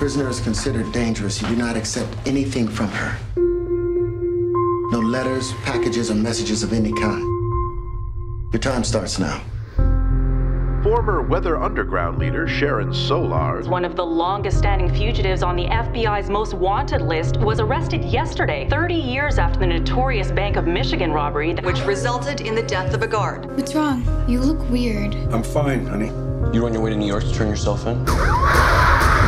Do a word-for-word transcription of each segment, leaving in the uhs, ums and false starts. Prisoner is considered dangerous. You do not accept anything from her. No letters, packages, or messages of any kind. Your time starts now. Former Weather Underground leader Sharon Solarz, one of the longest-standing fugitives on the F B I's most wanted list, was arrested yesterday, thirty years after the notorious Bank of Michigan robbery, which resulted in the death of a guard. What's wrong? You look weird. I'm fine, honey. You're on your way to New York to turn yourself in?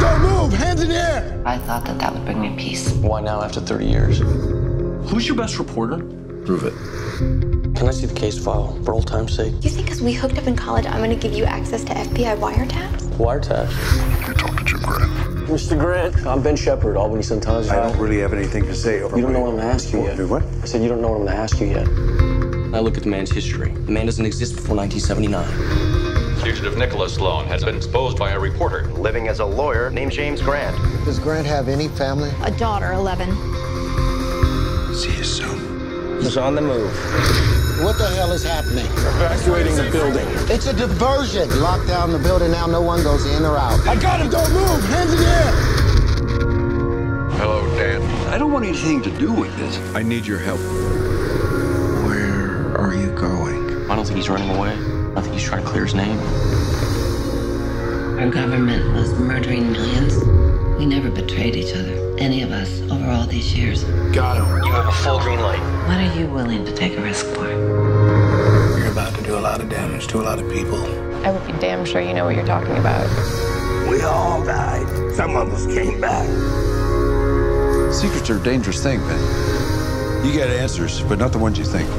Don't move! Hands in the air! I thought that that would bring me peace. Why now after thirty years? Who's your best reporter? Prove it. Can I see the case file, for old time's sake? You think because we hooked up in college, I'm going to give you access to F B I wiretaps? Wiretaps? You're talking to Jim Grant. Mister Grant, I'm Ben Shepard, Albany Sentinel. I don't really have anything to say over. You don't know what I'm going to ask you yet. What? I said you don't know what I'm going to ask you yet. I look at the man's history. The man doesn't exist before nineteen seventy-nine. Fugitive Nicholas Sloan has been exposed by a reporter living as a lawyer named James Grant. Does Grant have any family? A daughter, eleven. See you soon. He's on the move. What the hell is happening? Evacuating the building. It's a diversion. Lock down the building now. No one goes in or out. I got him. Don't move. Hands in the air. Hello, Dan. I don't want anything to do with this. I need your help. Where are you going? I don't think he's running away. I think he's trying to clear his name. Our government was murdering millions. We never betrayed each other, any of us, over all these years. Got him. You have a full green light. What are you willing to take a risk for? You're about to do a lot of damage to a lot of people. I would be damn sure you know what you're talking about. We all died. Some of us came back. Secrets are a dangerous thing, Ben. You get answers, but not the ones you think.